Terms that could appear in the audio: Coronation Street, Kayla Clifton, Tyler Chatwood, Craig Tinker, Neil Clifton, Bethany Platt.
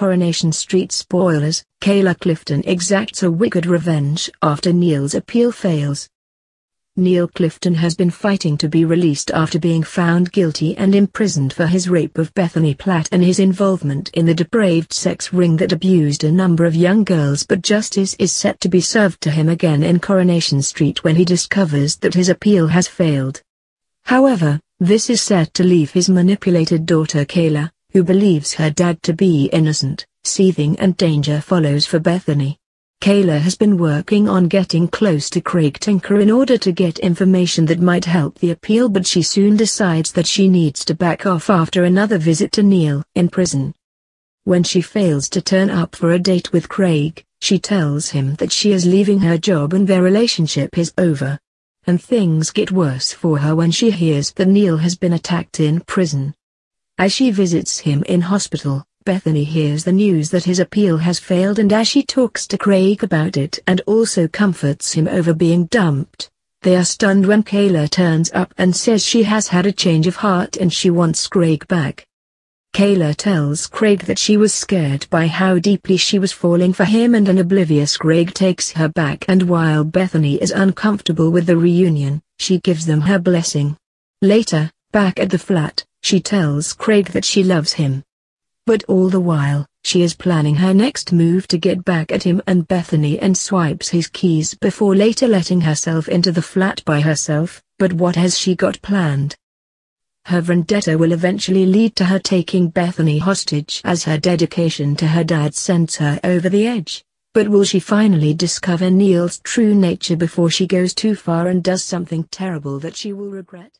Coronation Street spoilers, Kayla Clifton exacts a wicked revenge after Neil's appeal fails. Neil Clifton has been fighting to be released after being found guilty and imprisoned for his rape of Bethany Platt and his involvement in the depraved sex ring that abused a number of young girls, but justice is set to be served to him again in Coronation Street when he discovers that his appeal has failed. However, this is set to leave his manipulated daughter Kayla, who believes her dad to be innocent, seething, and danger follows for Bethany. Kayla has been working on getting close to Craig Tinker in order to get information that might help the appeal, but she soon decides that she needs to back off after another visit to Neil in prison. When she fails to turn up for a date with Craig, she tells him that she is leaving her job and their relationship is over. And things get worse for her when she hears that Neil has been attacked in prison. As she visits him in hospital, Bethany hears the news that his appeal has failed, and as she talks to Craig about it and also comforts him over being dumped, they are stunned when Kayla turns up and says she has had a change of heart and she wants Craig back. Kayla tells Craig that she was scared by how deeply she was falling for him, and an oblivious Craig takes her back, and while Bethany is uncomfortable with the reunion, she gives them her blessing. Later, back at the flat, she tells Craig that she loves him. But all the while, she is planning her next move to get back at him and Bethany and swipes his keys before later letting herself into the flat by herself, but what has she got planned? Her vendetta will eventually lead to her taking Bethany hostage as her dedication to her dad sends her over the edge, but will she finally discover Neil's true nature before she goes too far and does something terrible that she will regret?